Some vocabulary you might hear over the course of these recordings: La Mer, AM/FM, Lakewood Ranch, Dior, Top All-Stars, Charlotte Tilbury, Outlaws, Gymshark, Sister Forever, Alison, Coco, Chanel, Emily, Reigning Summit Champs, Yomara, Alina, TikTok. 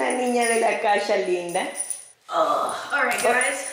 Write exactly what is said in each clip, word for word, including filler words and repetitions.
la niña de la casa linda. Oh, all right, guys.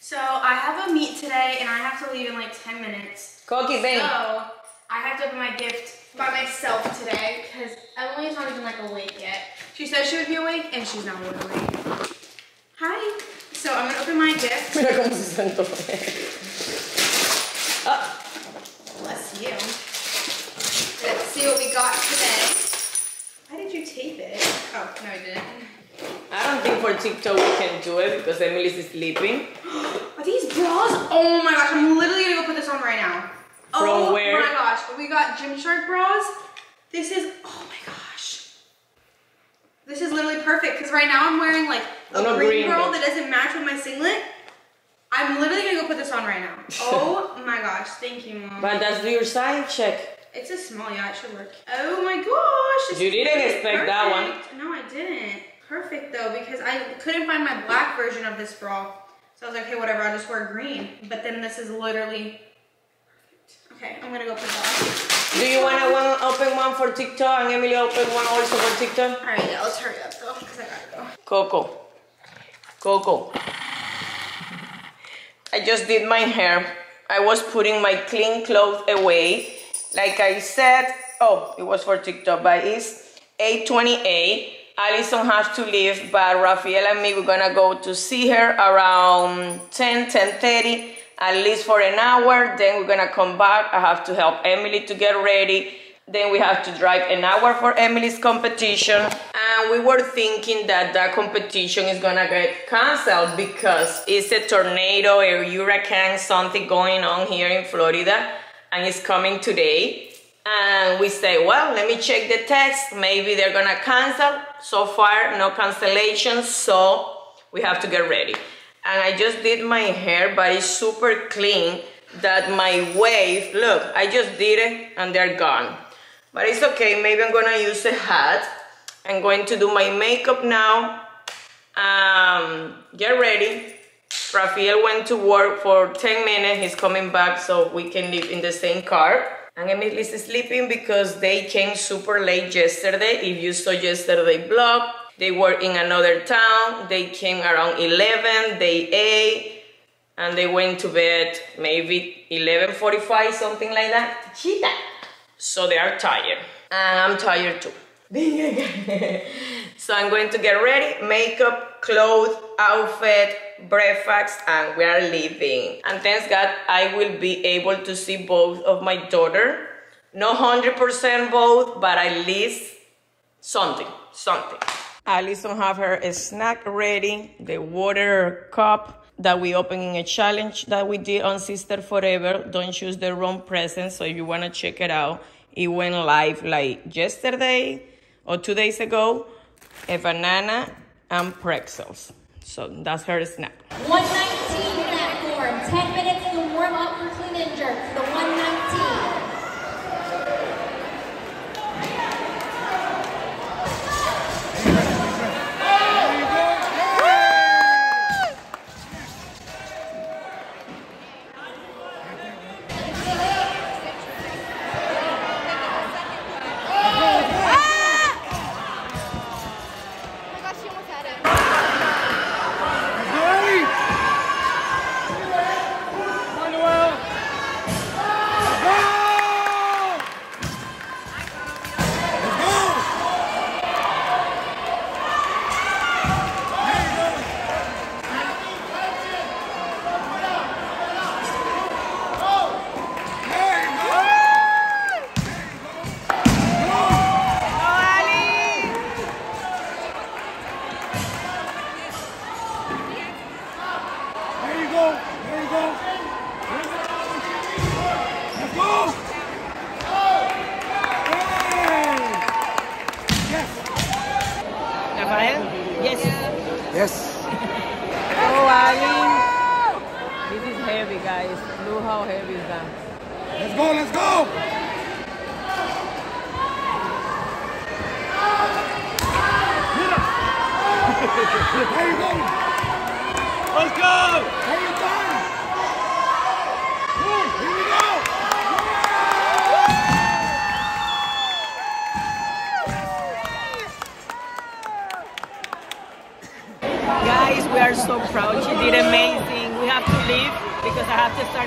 So I have a meet today, and I have to leave in like ten minutes. Coco, ven. So I have to open my gift by myself today because Emily's not even like awake yet. She said she would be awake, and she's not awake. Hi. So I'm gonna open my gift. Mira cómo se sentó. Oh. Bless you. Let's see what we got today. Why did you tape it? Oh no, I didn't. I don't think for TikTok we can do it because Emily's sleeping. Are these bras? Oh my gosh! I'm literally gonna go put this on right now. Oh From where? my gosh! We got Gymshark bras. This is. Oh my gosh. This is literally perfect because right now I'm wearing like. A no, green girl that doesn't match with my singlet. I'm literally gonna go put this on right now. Oh my gosh, thank you, Mom. But that's your size, check. It's a small, yeah, it should work. Oh my gosh. You didn't expect perfect. that one. No, I didn't. Perfect though, because I couldn't find my black version of this bra. So I was like, okay, whatever, I'll just wear green. But then this is literally perfect. Okay, I'm gonna go put that on. Do you wanna one, open one for TikTok and Emily open one also for TikTok? All right, yeah, let's hurry up though, because I gotta go. Coco. Coco, I just did my hair. I was putting my clean clothes away. Like I said, oh, it was for TikTok, but it's eight twenty-eight. Alisson has to leave, but Rafael and me, we're gonna go to see her around ten, ten thirty, at least for an hour. Then we're gonna come back. I have to help Emily to get ready. Then we have to drive an hour for Emily's competition. And we were thinking that that competition is gonna get canceled because it's a tornado, a hurricane, something going on here in Florida, and it's coming today. And we say, well, let me check the text. Maybe they're gonna cancel. So far, no cancellations, so we have to get ready. And I just did my hair, but it's super clean that my wave, look, I just did it and they're gone. But it's okay, maybe I'm gonna use a hat. I'm going to do my makeup now. Um, get ready. Rafael went to work for ten minutes, he's coming back so we can live in the same car. And Emily is sleeping because they came super late yesterday. If you saw yesterday's vlog, they were in another town. They came around eleven, they ate. And they went to bed maybe eleven forty-five, something like that. Chita. So they are tired. And I'm tired too. So I'm going to get ready, makeup, clothes, outfit, breakfast, and we are leaving. And thanks God I will be able to see both of my daughter. Not one hundred percent both, but at least something, something. Alisson have her a snack ready, the water cup that we opened in a challenge that we did on Sister Forever. Don't choose the wrong present, so if you wanna check it out, it went live like yesterday or two days ago, a banana and pretzels. So that's her snack. one nineteen in that form, ten minutes to warm up for clean and jerk, the one nineteen.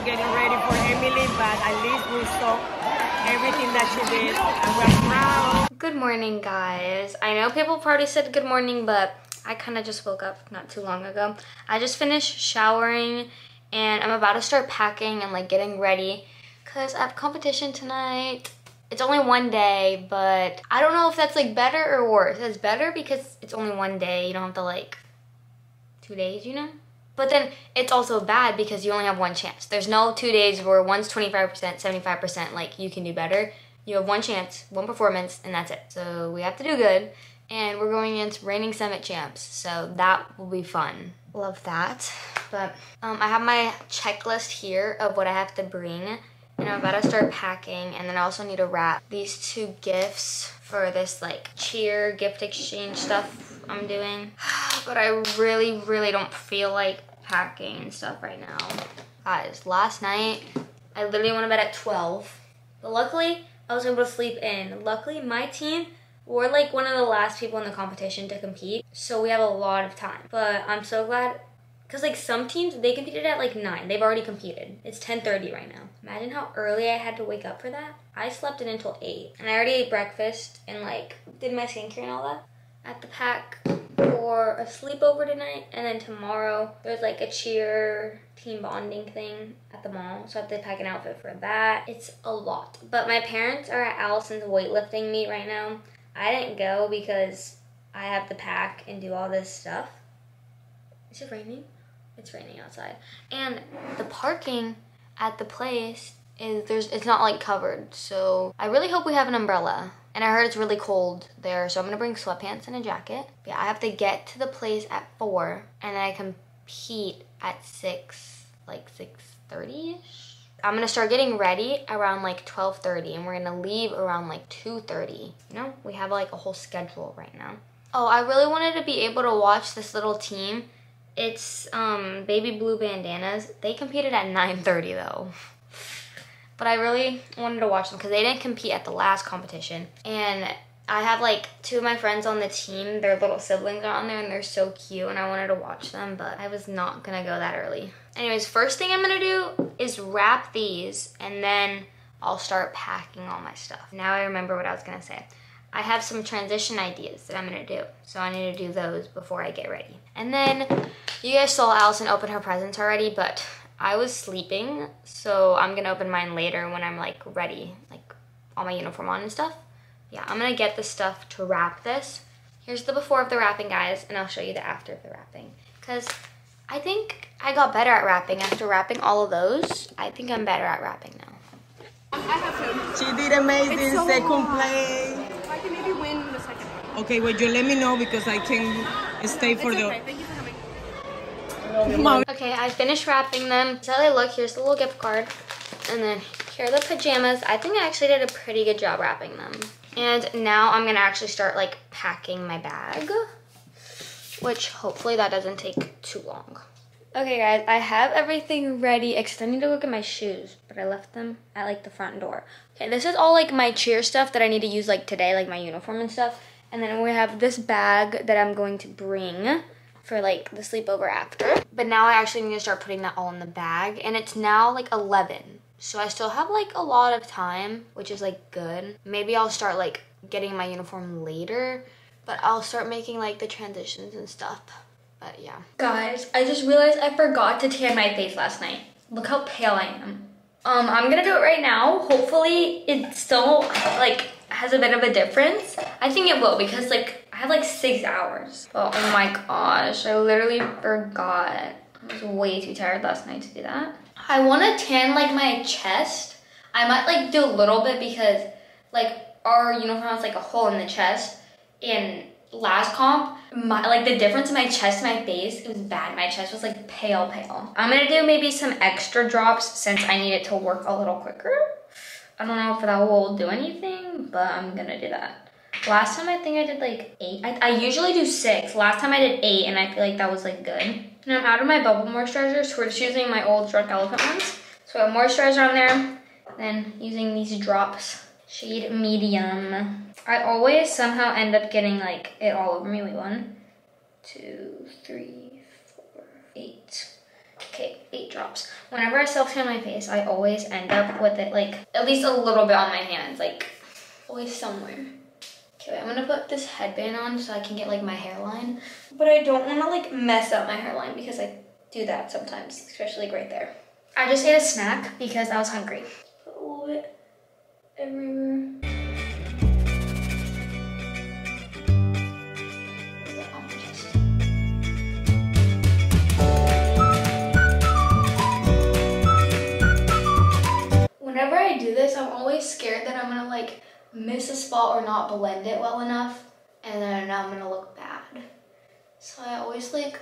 are getting ready for Emily, but at least we saw everything that she did and we're proud. Good morning, guys. I know people probably said good morning, but I kind of just woke up not too long ago. I just finished showering and I'm about to start packing and like getting ready because I have competition tonight. It's only one day, but I don't know if that's like better or worse. It's better because it's only one day. You don't have to like two days, you know? But then it's also bad because you only have one chance. There's no two days where one's twenty-five percent, seventy-five percent, like you can do better. You have one chance, one performance, and that's it. So we have to do good. And we're going into Reigning Summit Champs, so that will be fun. Love that. But um, I have my checklist here of what I have to bring. And I'm about to start packing, and then I also need to wrap these two gifts for this like cheer gift exchange stuff I'm doing. But I really, really don't feel like packing and stuff right now. Guys, last night, I literally went to bed at twelve. But luckily, I was able to sleep in. Luckily, my team were like one of the last people in the competition to compete. So we have a lot of time. But I'm so glad, because like some teams, they competed at like nine. They've already competed. It's ten thirty right now. Imagine how early I had to wake up for that. I slept in until eight. And I already ate breakfast and like did my skincare and all that at the pack for a sleepover tonight, and then tomorrow there's like a cheer team bonding thing at the mall, so I have to pack an outfit for that. It's a lot. But my parents are at Alisson's weightlifting meet right now. I didn't go because I have to pack and do all this stuff. Is it raining? It's raining outside. And the parking at the place is there's it's not like covered, so I really hope we have an umbrella. And I heard it's really cold there, so I'm gonna bring sweatpants and a jacket. But yeah, I have to get to the place at four, and then I compete at six, like six thirty-ish. I'm gonna start getting ready around like twelve thirty, and we're gonna leave around like two thirty. You know, we have like a whole schedule right now. Oh, I really wanted to be able to watch this little team. It's um, Baby Blue Banditas. They competed at nine thirty though. But I really wanted to watch them because they didn't compete at the last competition. And I have like two of my friends on the team, their little siblings are on there and they're so cute and I wanted to watch them, but I was not gonna go that early. Anyways, first thing I'm gonna do is wrap these and then I'll start packing all my stuff. Now I remember what I was gonna say. I have some transition ideas that I'm gonna do. So I need to do those before I get ready. And then you guys saw Alisson open her presents already, but I was sleeping, so I'm gonna open mine later when I'm like ready, like all my uniform on and stuff. Yeah, I'm gonna get the stuff to wrap this. Here's the before of the wrapping, guys, and I'll show you the after of the wrapping. Cause I think I got better at wrapping. After wrapping all of those, I think I'm better at wrapping now. I have to. She did amazing, so second hard. Play. I can maybe win the second one. Okay, well, you let me know because I can stay for it's the... Okay. Thank you for coming. Okay, I finished wrapping them. That's how they look. Here's the little gift card. And then here are the pajamas. I think I actually did a pretty good job wrapping them. And now I'm gonna actually start like packing my bag, which hopefully that doesn't take too long. Okay guys, I have everything ready except I need to look at my shoes, but I left them at like the front door. Okay, this is all like my cheer stuff that I need to use like today, like my uniform and stuff. And then we have this bag that I'm going to bring for like the sleepover after. But now I actually need to start putting that all in the bag, and it's now like eleven. So I still have like a lot of time, which is like good. Maybe I'll start like getting my uniform later, but I'll start making like the transitions and stuff, but yeah. Guys, I just realized I forgot to tan my face last night. Look how pale I am. Um, I'm gonna do it right now. Hopefully it still like has a bit of a difference. I think it will because like I have like six hours. Oh, oh my gosh, I literally forgot. I was way too tired last night to do that. I wanna tan like my chest. I might like do a little bit because like our uniform has like a hole in the chest. In last comp, my, like the difference in my chest and my face, it was bad. My chest was like pale, pale. I'm gonna do maybe some extra drops since I need it to work a little quicker. I don't know if that will do anything, but I'm gonna do that. Last time I think I did like eight. I, I usually do six. Last time I did eight and I feel like that was like good. And I'm out of my bubble moisturizer, so we're just using my old Drunk Elephant ones. So I have moisturizer on there, then using these drops, shade medium. I always somehow end up getting like it all over me. Wait, one, two, three, four, eight. okay, eight drops. Whenever I self tan my face, I always end up with it like at least a little bit on my hands, like always somewhere. Okay, wait, I'm gonna put this headband on so I can get like my hairline, but I don't want to like mess up my hairline because I do that sometimes, especially like right there. I just ate a snack because I was hungry. Put a little bit everywhere. Whenever I do this, I'm always scared that I'm gonna like miss a spot or not blend it well enough, and then I'm gonna look bad. So I always like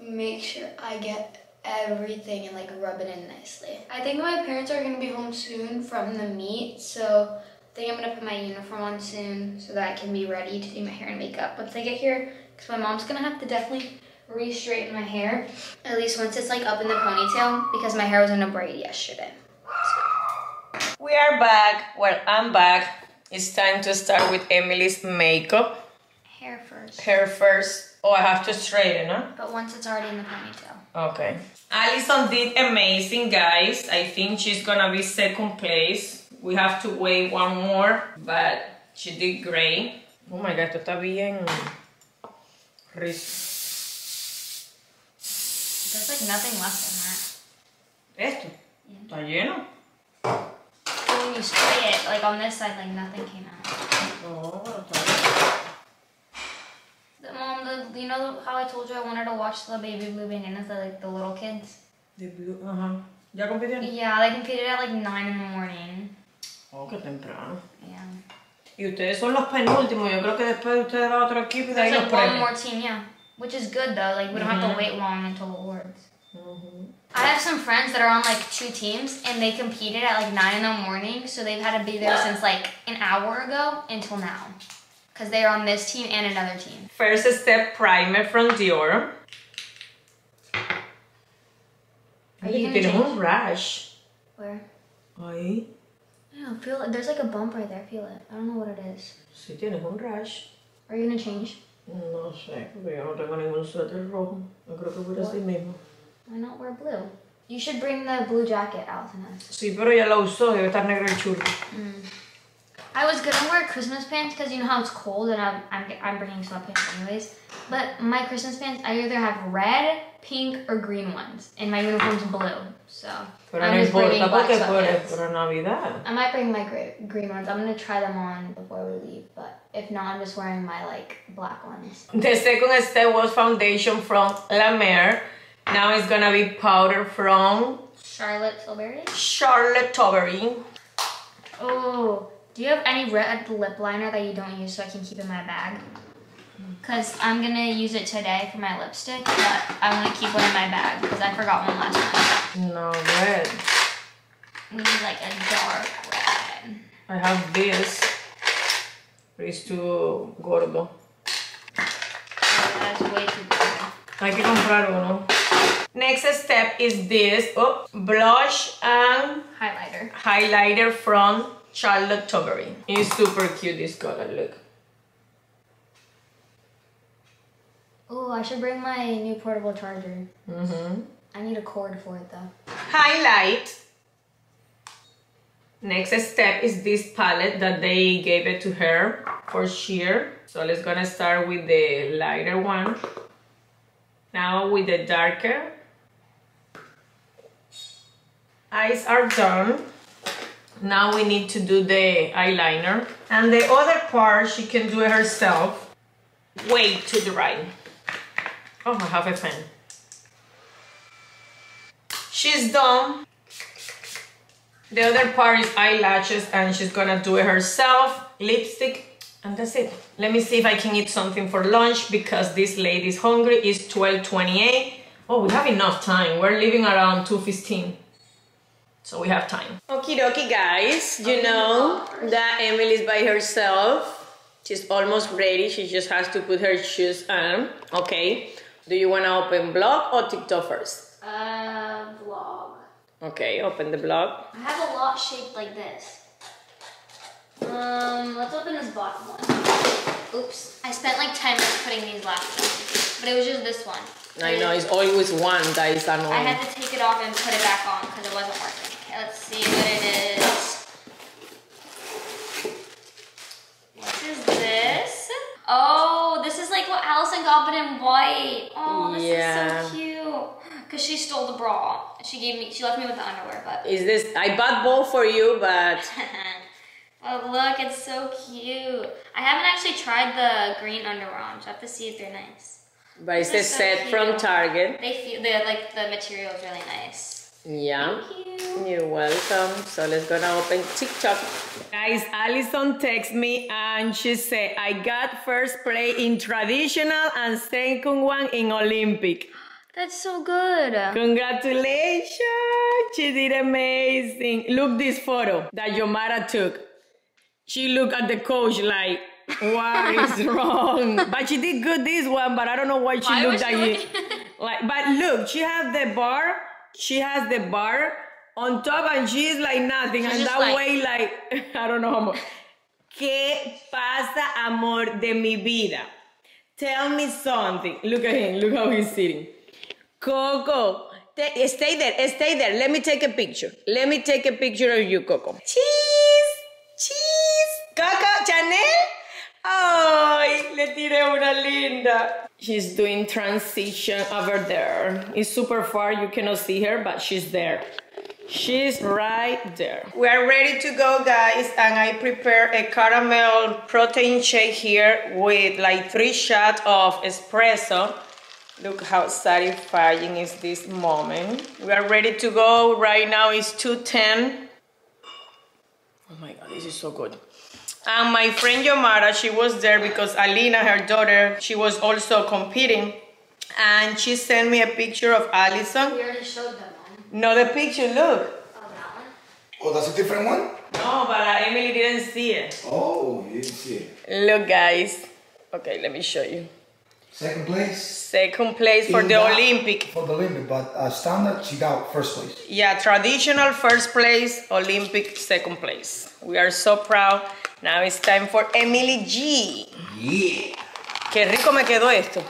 make sure I get everything and like rub it in nicely. I think my parents are gonna be home soon from the meet, so I think I'm gonna put my uniform on soon so that I can be ready to do my hair and makeup once I get here, because my mom's gonna have to definitely re-straighten my hair, at least once it's like up in the ponytail, because my hair was in a braid yesterday. So. We are back. Well, I'm back. It's time to start with Emily's makeup. Hair first. Hair first. Oh, I have to straighten, huh? But once it's already in the ponytail. Okay. Alisson did amazing, guys. I think she's gonna be second place. We have to wait one more, but she did great. Oh my God, está bien. There's like nothing left in that. Esto? Yeah. Está lleno. When you spray it, like on this side, like nothing came out. Oh, está bien. Mom, the, you know how I told you I wanted to watch the Baby Blue Banditas, the, like the little kids? The blue, uh-huh. ¿Ya competían? Yeah, they competed at like nine in the morning. Oh, qué temprano. Yeah. Y ustedes son los penúltimos. Yo creo que después de ustedes va otro equipo y de ahí los premios. One more team, yeah. Which is good though, like we don't mm-hmm. have to wait long until awards. Mm-hmm. I have some friends that are on like two teams and they competed at like nine in the morning, so they've had to be there since like an hour ago until now. Because they are on this team and another team. First step primer from Dior. Are you gonna change? No rash. Where? Ahí. I don't feel it. There's like a bump right there. Feel it. I don't know what it is. Si tienes un rash. Are you gonna change? No sé. Porque yo no tengo ningún suéter rojo. No creo que voy a decir mismo. Why not wear blue? You should bring the blue jacket out to us. Sí, pero ya la usó. Debe estar negro el churro. Mm. I was gonna wear Christmas pants because you know how it's cold and I'm, I'm, I'm bringing sweatpants anyways. But my Christmas pants, I either have red, pink, or green ones. And my uniform's blue, so pero I'm no just bringing black sweatpants. I might bring my gray, green ones. I'm gonna try them on before we leave, but if not, I'm just wearing my like black ones. The second step was foundation from La Mer. Now it's gonna be powder from... Charlotte Tilbury? Charlotte Tilbury. Oh. Do you have any red lip liner that you don't use so I can keep in my bag? Because I'm going to use it today for my lipstick, but I want to keep one in my bag because I forgot one last time. No red. We need like a dark red. I have this. It's too gordo. That's way too gordo. Hay que comprar uno. Next step is this. Oh, blush and... Highlighter. Highlighter from... Charlotte Tilbury. It's super cute, this color, look. Oh, I should bring my new portable charger. Mm-hmm. I need a cord for it though. Highlight. Next step is this palette that they gave it to her for sheer. So let's gonna start with the lighter one. Now with the darker. Eyes are done. Now we need to do the eyeliner. And the other part, she can do it herself. Way to the right. Oh, I have a pen. She's done. The other part is eyelashes and she's gonna do it herself. Lipstick, and that's it. Let me see if I can eat something for lunch because this lady's hungry. It's twelve twenty-eight. Oh, we have enough time. We're leaving around two fifteen. So we have time. Okie dokie, guys. You know that Emily's by herself. She's almost ready. She just has to put her shoes on. Okay. Do you want to open blog or TikTok first? Uh, blog. Okay, open the blog. I have a lot shaped like this. Um, let's open this bottom one. Oops. I spent like ten minutes putting these last on, but it was just this one. I know, it's always one that is annoying. I had to take it off and put it back on because it wasn't working. Okay, let's see what it is. What is this? Oh, this is like what Alisson got but in white. Oh, this yeah. is so cute. Because she stole the bra. She gave me, she left me with the underwear, but. Is this, I bought both for you, but. Oh look, it's so cute. I haven't actually tried the green underwear on, so I have to see if they're nice. But it's a set from Target. They feel they're like the material is really nice. Yeah. Thank you. You're welcome. So let's go now open TikTok. Guys, Alisson texted me and she said, I got first play in traditional and second one in Olympic. That's so good. Congratulations. She did amazing. Look this photo that Yomara took. She looked at the coach like, what is wrong? But she did good this one, but I don't know why she why looked at you. Like, but look, she has the bar, she has the bar on top, and she is like nothing. She's and that like, way, like, I don't know, amor. ¿Qué pasa, amor de mi vida? Tell me something. Look at him, look how he's sitting. Coco, stay there, stay there. Let me take a picture. Let me take a picture of you, Coco. Cheese, cheese. Coco, Chanel. Ay, le tiré una linda. She's doing transition over there. It's super far, you cannot see her, but she's there. She's right there. We are ready to go, guys, and I prepared a caramel protein shake here with like three shots of espresso. Look how satisfying is this moment. We are ready to go. Right now it's two ten. Oh my God, this is so good. And my friend Yomara, she was there because Alina, her daughter, she was also competing. And she sent me a picture of Alisson. We already showed that one. No, the picture, look. Oh, that one? Oh, that's a different one? No, but Emily didn't see it. Oh, you didn't see it. Look, guys. Okay, let me show you. Second place? Second place for the Olympic. For the Olympic, but uh, standard, she got first place. Yeah, traditional first place, Olympic second place. We are so proud. Now it's time for Emily G. Yeah. Qué rico me quedó esto.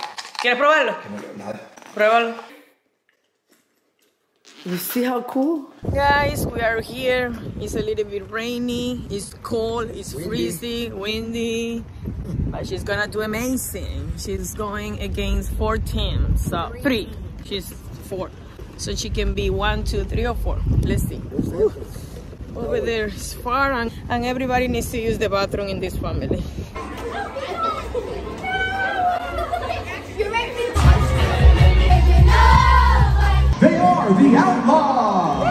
¿Quieres probarlo? Nada. Pruébalo. You see how cool? Guys, we are here. It's a little bit rainy. It's cold. It's freezing, windy. But she's gonna do amazing. She's going against four teams. So three. She's four. So she can be one, two, three, or four. Let's see. Woo. Over there is far, and, and everybody needs to use the bathroom in this family. They are the Outlaws!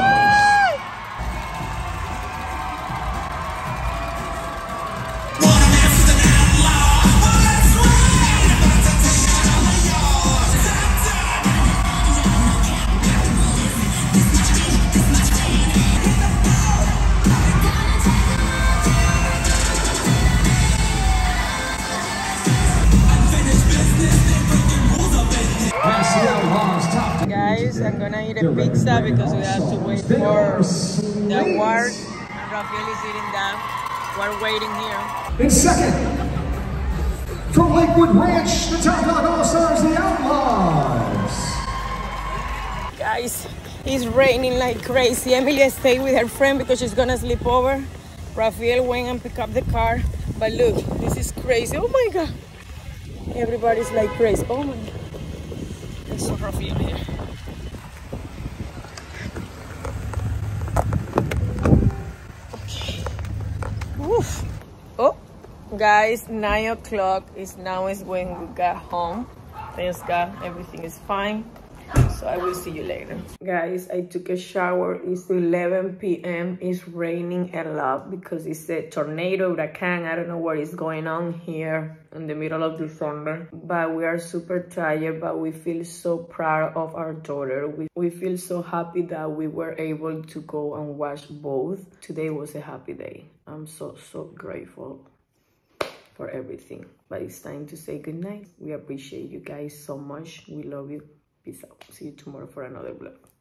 I'm gonna eat a pizza because we have to wait for the award. And Rafael is eating that. We're waiting here. In second, from Lakewood Ranch, the Top All-Stars, the Outlaws. Guys, it's raining like crazy. Emily stayed with her friend because she's gonna sleep over. Rafael went and picked up the car. But look, this is crazy. Oh my God. Everybody's like crazy. Oh my God. I saw Rafael here. Oof. Oh, guys, nine o'clock is now is when we got home. Thanks God, everything is fine. So I will see you later. Guys, I took a shower. It's eleven p m It's raining a lot because it's a tornado, hurricane. I don't know what is going on here in the middle of December. But we are super tired, but we feel so proud of our daughter. We, we feel so happy that we were able to go and watch both. Today was a happy day. I'm so, so grateful for everything. But it's time to say goodnight. We appreciate you guys so much. We love you. Peace out. See you tomorrow for another vlog.